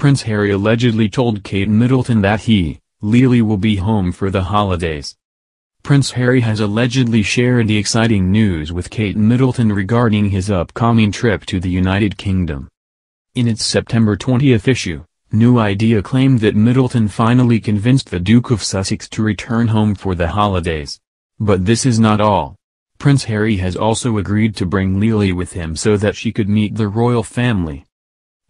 Prince Harry allegedly told Kate Middleton that he, Lily, will be home for the holidays. Prince Harry has allegedly shared the exciting news with Kate Middleton regarding his upcoming trip to the United Kingdom. In its September 20th issue, New Idea claimed that Middleton finally convinced the Duke of Sussex to return home for the holidays. But this is not all. Prince Harry has also agreed to bring Lily with him so that she could meet the royal family.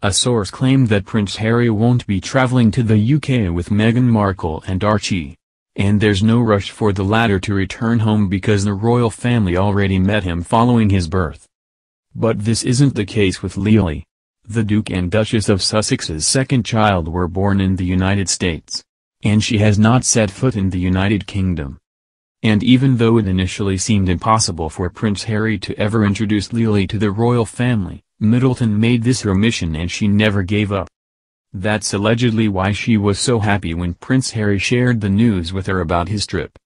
A source claimed that Prince Harry won't be traveling to the UK with Meghan Markle and Archie. And there's no rush for the latter to return home because the royal family already met him following his birth. But this isn't the case with Lily. The Duke and Duchess of Sussex's second child were born in the United States. And she has not set foot in the United Kingdom. And even though it initially seemed impossible for Prince Harry to ever introduce Lily to the royal family, Middleton made this her mission and she never gave up. That's allegedly why she was so happy when Prince Harry shared the news with her about his trip.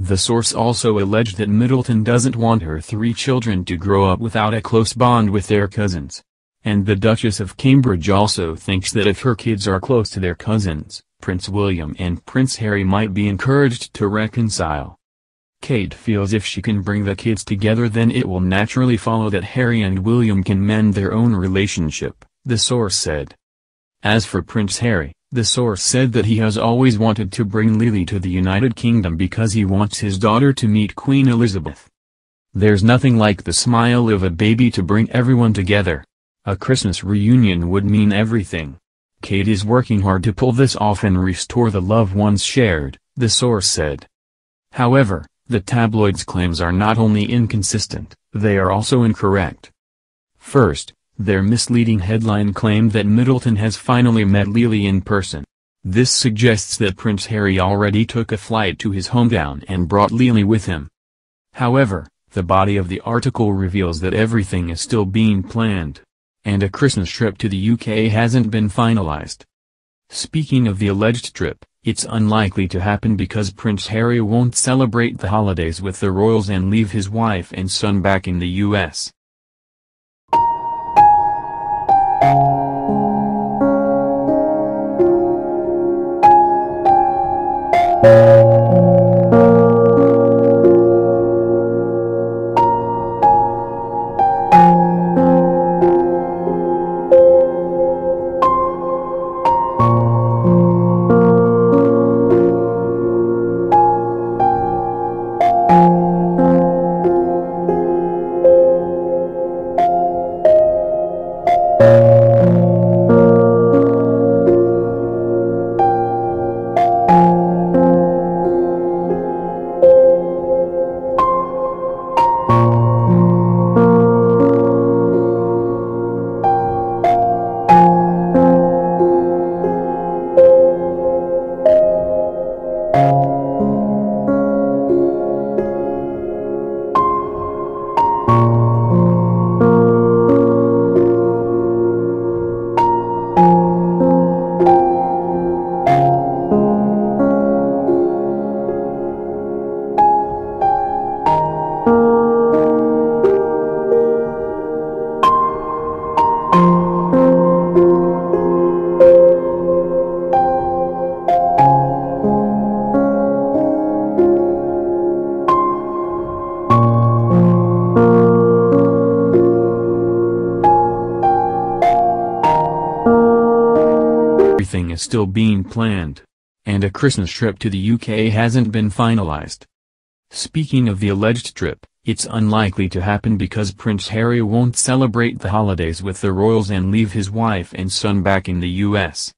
The source also alleged that Middleton doesn't want her three children to grow up without a close bond with their cousins. And the Duchess of Cambridge also thinks that if her kids are close to their cousins, Prince William and Prince Harry might be encouraged to reconcile. Kate feels if she can bring the kids together, then it will naturally follow that Harry and William can mend their own relationship, the source said. As for Prince Harry, the source said that he has always wanted to bring Lily to the United Kingdom because he wants his daughter to meet Queen Elizabeth. There's nothing like the smile of a baby to bring everyone together. A Christmas reunion would mean everything. Kate is working hard to pull this off and restore the love once shared, the source said. However, the tabloid's claims are not only inconsistent, they are also incorrect. First, their misleading headline claimed that Middleton has finally met Lily in person. This suggests that Prince Harry already took a flight to his hometown and brought Lily with him. However, the body of the article reveals that everything is still being planned. And a Christmas trip to the UK hasn't been finalized. Speaking of the alleged trip, it's unlikely to happen because Prince Harry won't celebrate the holidays with the royals and leave his wife and son back in the US. Everything is still being planned. And a Christmas trip to the UK hasn't been finalized. Speaking of the alleged trip, it's unlikely to happen because Prince Harry won't celebrate the holidays with the royals and leave his wife and son back in the US.